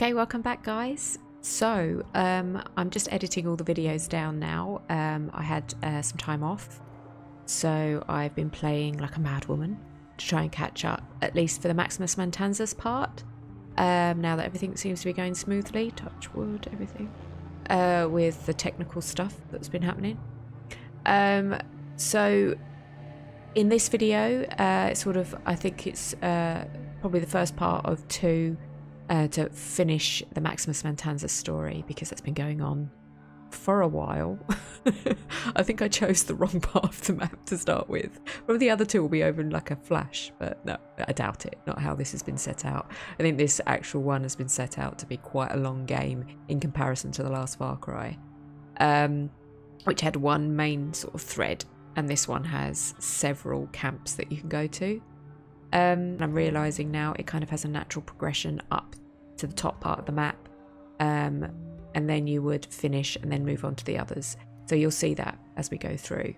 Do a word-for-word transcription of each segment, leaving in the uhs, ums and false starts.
Okay, welcome back guys. So um, I'm just editing all the videos down now. Um, I had uh, some time off, so I've been playing like a mad woman to try and catch up, at least for the Maximas Matanzas part. Um, now that everything seems to be going smoothly, touch wood, everything, uh, with the technical stuff that's been happening. Um, so in this video, uh, it's sort of, I think it's uh, probably the first part of two Uh, to finish the Maximas Matanzas story, because that's been going on for a while. I think I chose the wrong part of the map to start with. Probably the other two will be over in like a flash, but no, I doubt it. Not how this has been set out. I think this actual one has been set out to be quite a long game in comparison to the last Far Cry, um, which had one main sort of thread, and this one has several camps that you can go to. Um, I'm realising now it kind of has a natural progression up to the top part of the map, um, and then you would finish and then move on to the others. So you'll see that as we go through.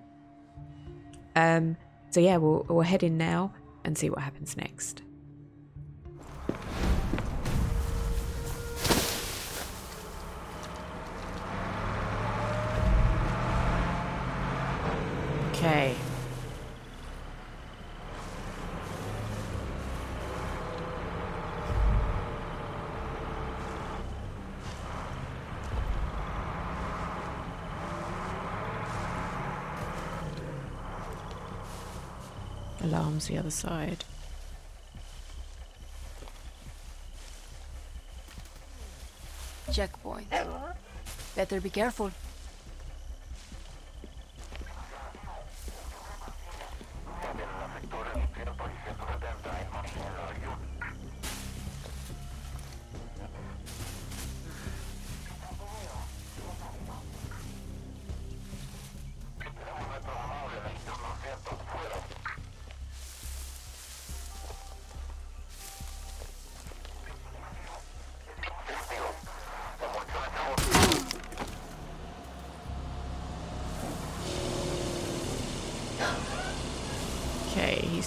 Um, so yeah, we'll, we'll head in now and see what happens next. Okay. Alarms the other side. Checkpoint. Better be careful.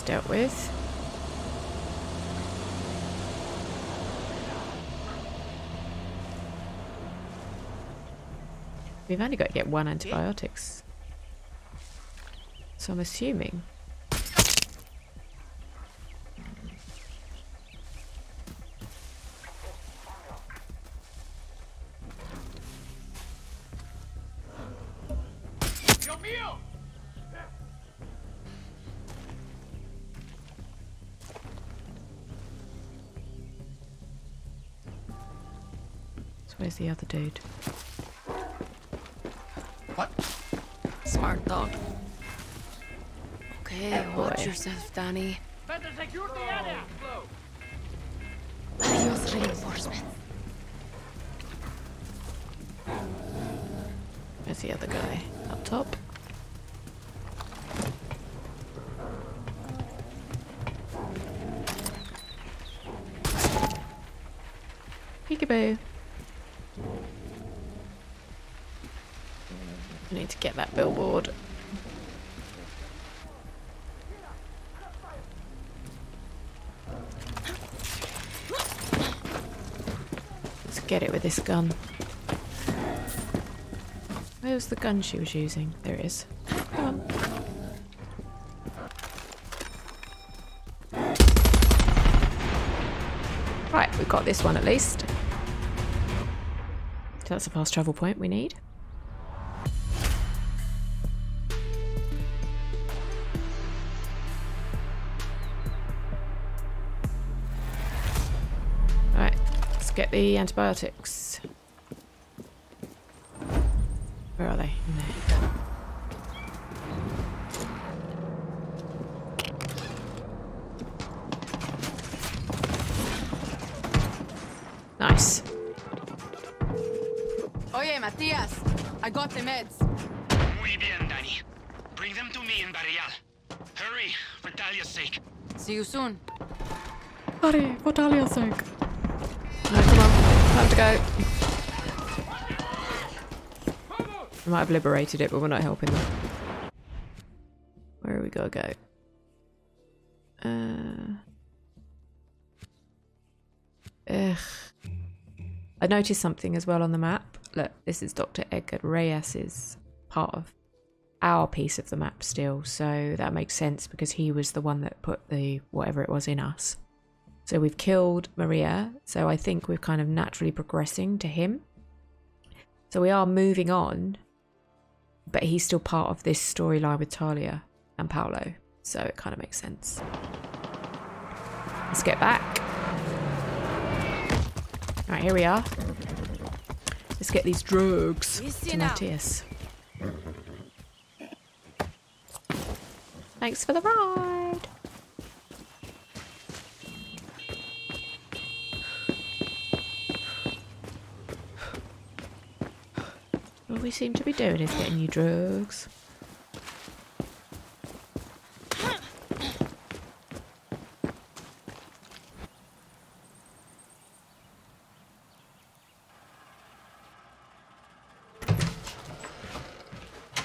Dealt with. We've only got to get one antibiotics, so I'm assuming. Where's the other dude? What? Smart dog. Okay, oh, watch yourself, Danny. Better secure the area. I use reinforcement. Where's the other guy? Up top. Peekaboo. Need to get that billboard. Let's get it with this gun. Where's the gun she was using? There it is. Come on. Right, we've got this one at least. So that's a fast travel point we need. Get the antibiotics. Where are they? In there. Nice. Oye, Matias, I got the meds. Muy bien, Danny. Bring them to me in Barrial. Hurry, for Talia's sake. See you soon. Hurry, for Talia's sake. No, come on. Time to go. I might have liberated it, but we're not helping them. Where are we gotta go? Uh. Ugh. I noticed something as well on the map. Look, this is Doctor Edgar Reyes's part of our piece of the map still, so that makes sense because he was the one that put the whatever it was in us. So we've killed Maria, so I think we're kind of naturally progressing to him. So we are moving on, but he's still part of this storyline with Talia and Paolo, so it kind of makes sense. Let's get back. All right, here we are. Let's get these drugs to Matias. Thanks for the ride. All we seem to be doing is getting you drugs.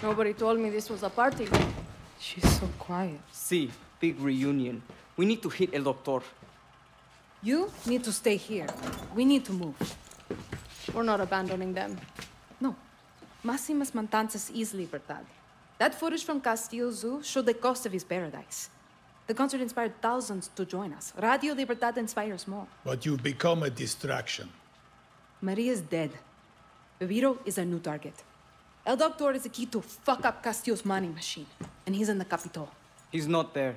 Nobody told me this was a party. She's so quiet. See, big reunion. We need to hit El Doctor. You need to stay here. We need to move. We're not abandoning them. No. Máximas Matanzas is Libertad. That footage from Castillo Zoo showed the cost of his paradise. The concert inspired thousands to join us. Radio Libertad inspires more. But you've become a distraction. Maria's dead. Bebiro is our new target. El Doctor is the key to fuck up Castillo's money machine. And he's in the Capitol. He's not there.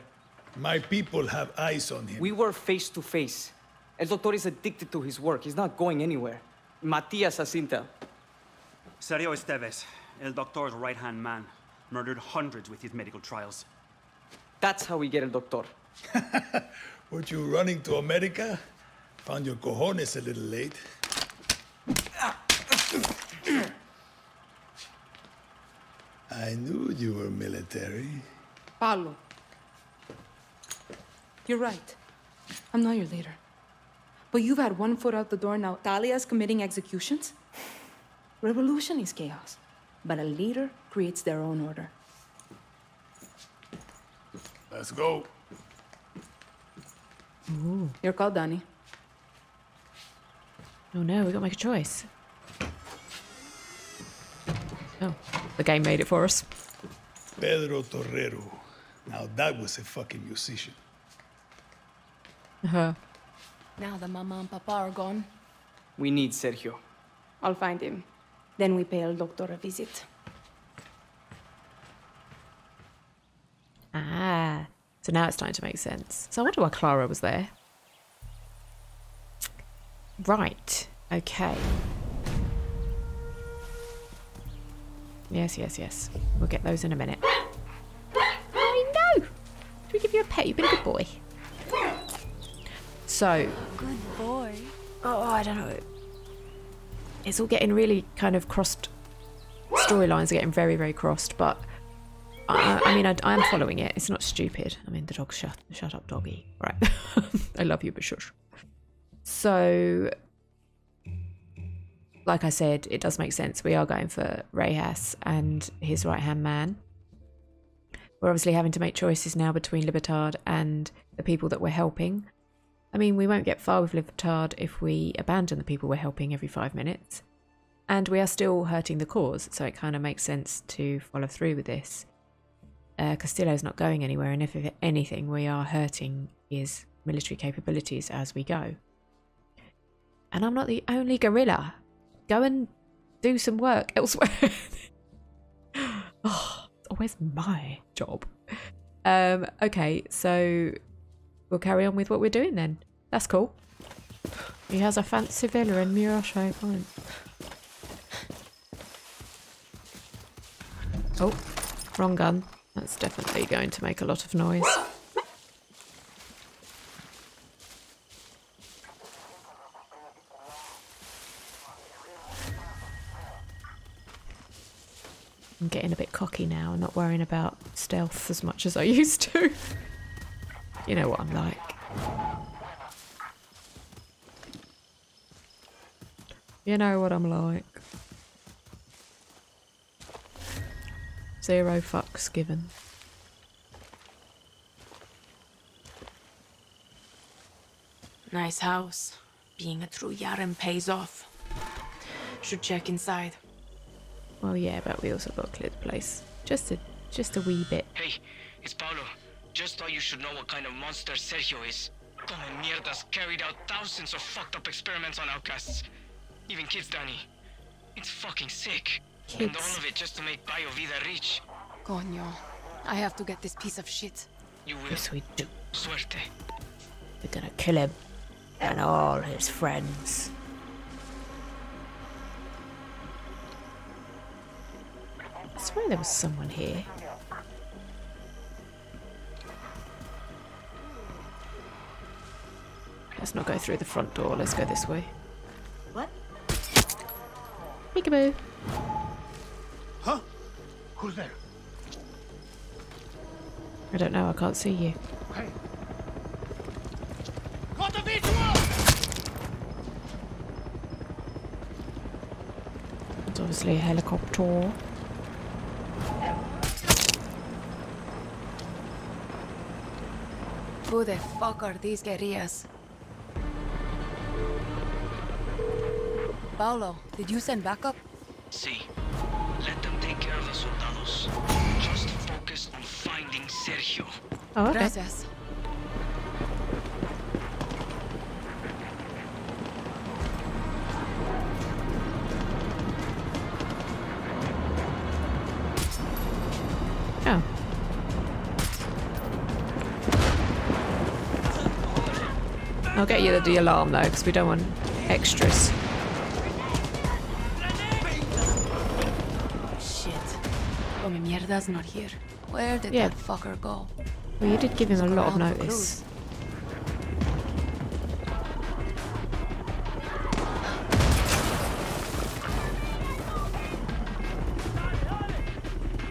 My people have eyes on him. We were face to face. El Doctor is addicted to his work. He's not going anywhere. Matias Asinta. Sergio Esteves, El Doctor's right-hand man. Murdered hundreds with his medical trials. That's how we get El Doctor. Weren't you running to America? Found your cojones a little late. I knew you were military. Paolo. You're right. I'm not your leader. But you've had one foot out the door now. Talia's committing executions. Revolution is chaos. But a leader creates their own order. Let's go. Ooh. You're called, Danny. Oh no, we gotta make a choice. Oh. The game made it for us. Pedro Torrero. Now that was a fucking musician. Uh-huh. Now the mama and papa are gone. We need Sergio. I'll find him. Then we pay El Doctor a visit. Ah. So now it's starting to make sense. So I wonder why Clara was there. Right. Okay. Yes, yes, yes. We'll get those in a minute. I know! Should we give you a pet? You've been a good boy. So... Good boy. Oh, I don't know. It's all getting really kind of crossed. Storylines are getting very, very crossed, but... I, I mean, I, I am following it. It's not stupid. I mean, the dog shut, shut up, doggy. Right. I love you, but shush. So... Like I said, it does make sense. We are going for Reyes and his right-hand man. We're obviously having to make choices now between Libertad and the people that we're helping. I mean, we won't get far with Libertad if we abandon the people we're helping every five minutes. And we are still hurting the cause, so it kind of makes sense to follow through with this. Uh, Castillo's not going anywhere, and if anything, we are hurting his military capabilities as we go. And I'm not the only guerrilla. Go and do some work elsewhere. Oh, it's always my job. Um, okay, so we'll carry on with what we're doing then. That's cool. He has a fancy villa in Mirashoye. Oh, wrong gun. That's definitely going to make a lot of noise. I'm getting a bit cocky now and not worrying about stealth as much as I used to. You know what I'm like. You know what I'm like. Zero fucks given. Nice house. Being a true Yaren pays off. Should check inside. Well, yeah, but we also got to clear the place. Just a, just a wee bit. Hey, it's Paolo. Just thought you should know what kind of monster Sergio is. Come on, Mierda's carried out thousands of fucked up experiments on outcasts. Even kids, Danny. It's fucking sick. Kids. And all of it just to make Biovida rich. Coño. I have to get this piece of shit. You will. Yes, we do. Suerte. We're gonna kill him. And all his friends. I swear there was someone here. Let's not go through the front door, let's go this way. What? Peekaboo. Huh? Who's there? I don't know, I can't see you. Hey. It's obviously a helicopter. Who the fuck are these guerrillas? Paolo, did you send backup? See, si. Let them take care of the soldados. Just focus on finding Sergio. Oh, okay. Gracias. Oh. I'll get you the, the alarm though, because we don't want extras. Mierda's not here. Where did yeah. that fucker go? Well, you did give him a lot of notice.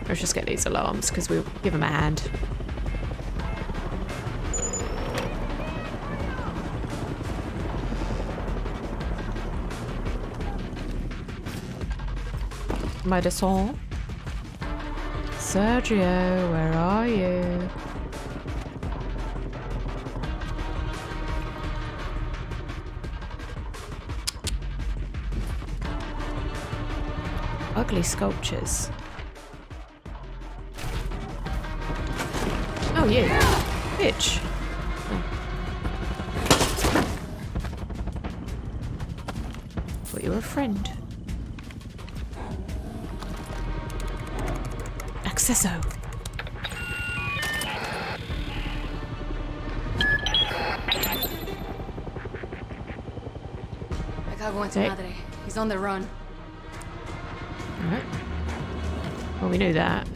Let's just get these alarms because we'll give him a hand. Madison. Sergio, where are you? Ugly sculptures. Oh, you. Bitch. Oh. Thought you were a friend. So. I got one to Madre. He's on the run. Alright. Well, we knew that.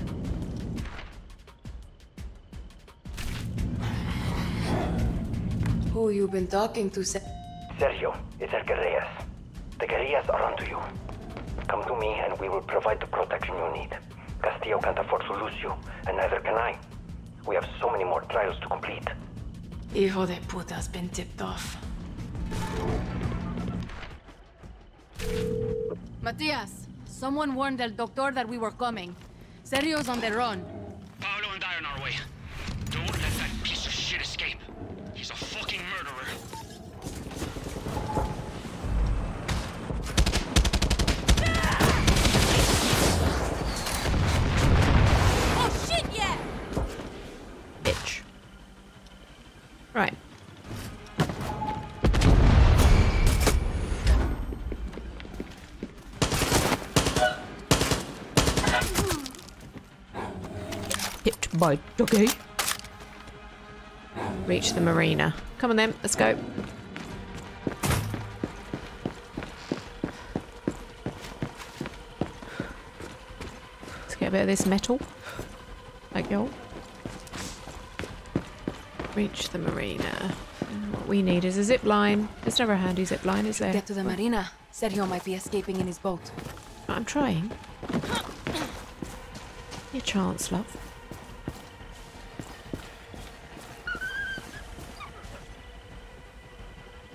Who you been talking to? Se Sergio, it's El Guerrillas. The guerrillas are onto you. Come to me and we will provide the protection you need. Castillo can't afford to lose you, and neither can I. We have so many more trials to complete. Hijo de puta's been tipped off. Matias, someone warned El Doctor that we were coming. Sergio's on the run. Paolo and I are on our way. Don't let that piece of shit escape. He's a fucking murderer. Right. Hit by doggy. Reach the marina. Come on then, let's go. Let's get a bit of this metal. Like y'all. Reach the marina. And what we need is a zip line. There's never a handy zip line, is there? Get to the marina. Sergio might be escaping in his boat. I'm trying. Your chance, love.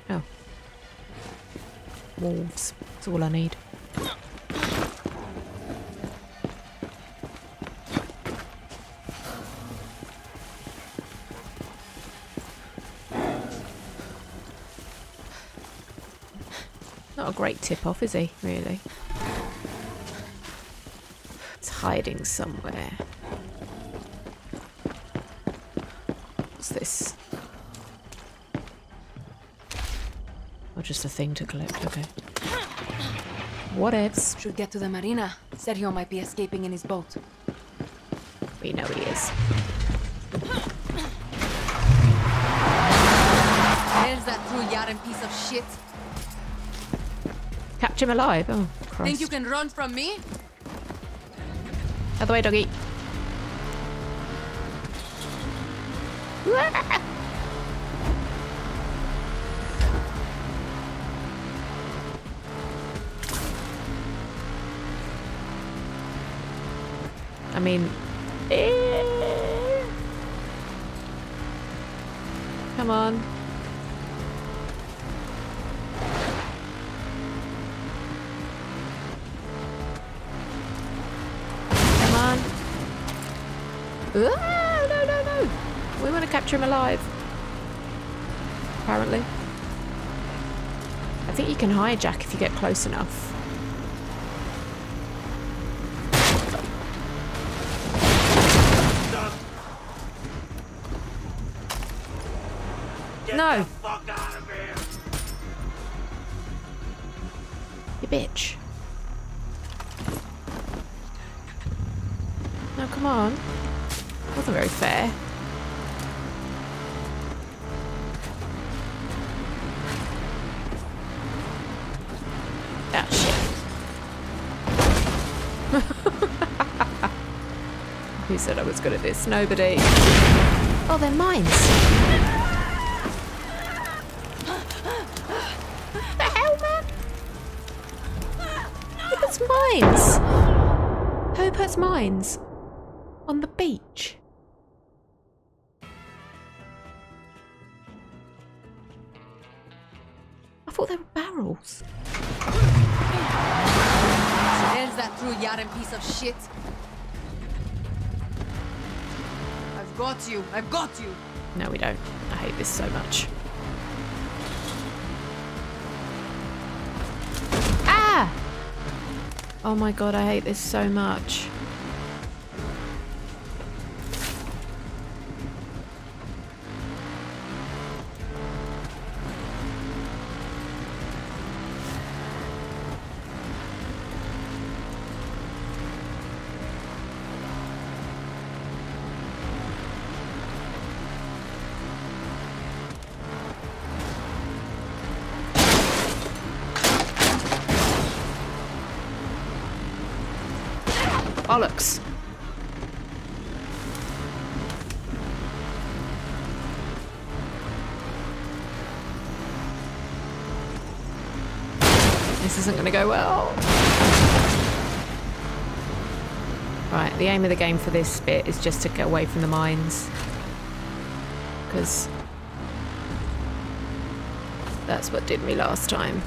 Oh. Wolves. That's all I need. Great tip off, is he, really? It's hiding somewhere. What's this? Or just a thing to collect, okay. Whatevs. Should get to the marina. Sergio might be escaping in his boat. We know he is. There's that Truyaran piece of shit. Catch him alive. Oh, Christ. Think you can run from me? Out the way, doggy. I mean, eh. Come on. Come on. Ah, no, no, no. We want to capture him alive. Apparently. I think you can hijack if you get close enough. No. Fuck out of here. You bitch. No, come on. Wasn't very fair. That shit. Who said I was good at this? Nobody. Oh, they're mines. Mines! Who puts mines on the beach? I thought they were barrels. There's that Truyaran piece of shit. I've got you, I've got you! No, we don't. I hate this so much. Oh my god, I hate this so much. Bollocks. This isn't going to go well. Right, the aim of the game for this bit is just to get away from the mines. Because that's what did me last time.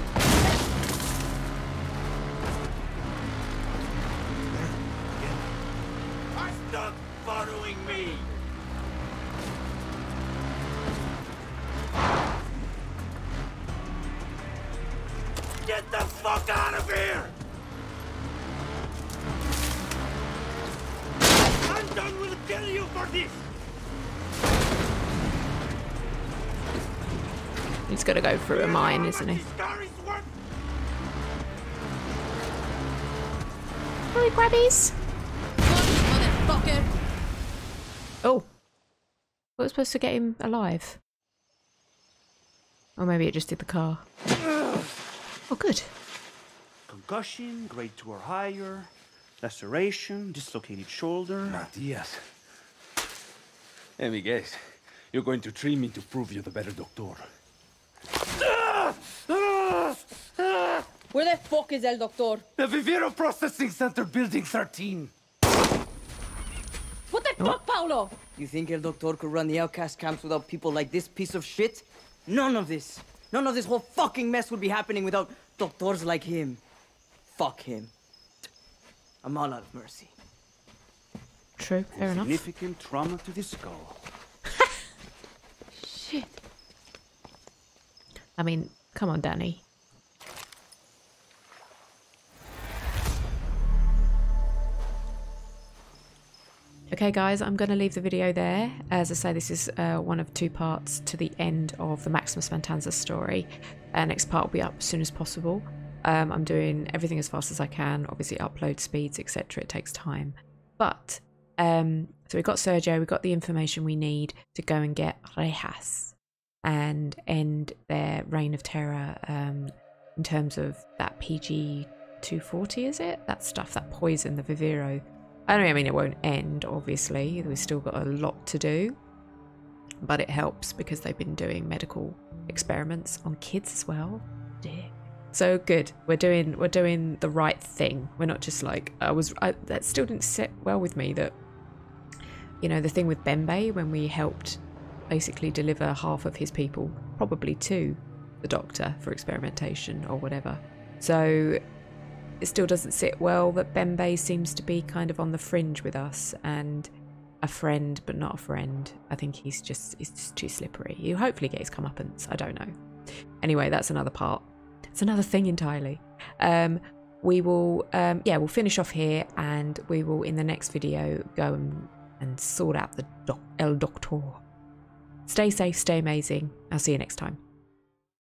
He's got to go through a mine, isn't he? Hi, Grabbies! Oh. What was supposed to get him alive? Or maybe it just did the car. Oh, good. Concussion, grade two or higher, laceration, dislocated shoulder. Matias. Let me guess. You're going to train me to prove you're the better doctor. Where the fuck is El Doctor? The Viviero Processing Center, building thirteen. What the fuck, Paolo? You think El Doctor could run the outcast camps without people like this piece of shit? None of this. None of this whole fucking mess would be happening without doctors like him. Fuck him. I'm all out of mercy. True, fair enough. Significant trauma to the skull. Shit. I mean, come on, Danny. Okay guys, I'm going to leave the video there. As I say, this is uh, one of two parts to the end of the Máximas Matanzas story. Uh, next part will be up as soon as possible. Um, I'm doing everything as fast as I can, obviously upload speeds, et cetera. It takes time. But, um, so we've got Sergio, we've got the information we need to go and get Rejas and end their reign of terror um, in terms of that P G two forty, is it? That stuff, that poison, the Viviero. I don't know, I mean, it won't end, obviously. We've still got a lot to do. But it helps because they've been doing medical experiments on kids as well. Yeah. So good. We're doing we're doing the right thing. We're not just like, I was, I, that still didn't sit well with me that, you know, the thing with Bembe when we helped basically deliver half of his people, probably to the doctor for experimentation or whatever. So it still doesn't sit well that Bembe seems to be kind of on the fringe with us and a friend but not a friend. I think he's just he's just too slippery. He'll hopefully get his comeuppance. I don't know. Anyway, that's another part. It's another thing entirely. Um, we will, um, yeah, we'll finish off here and we will in the next video go and, and sort out the doc El Doctor. Stay safe, stay amazing. I'll see you next time.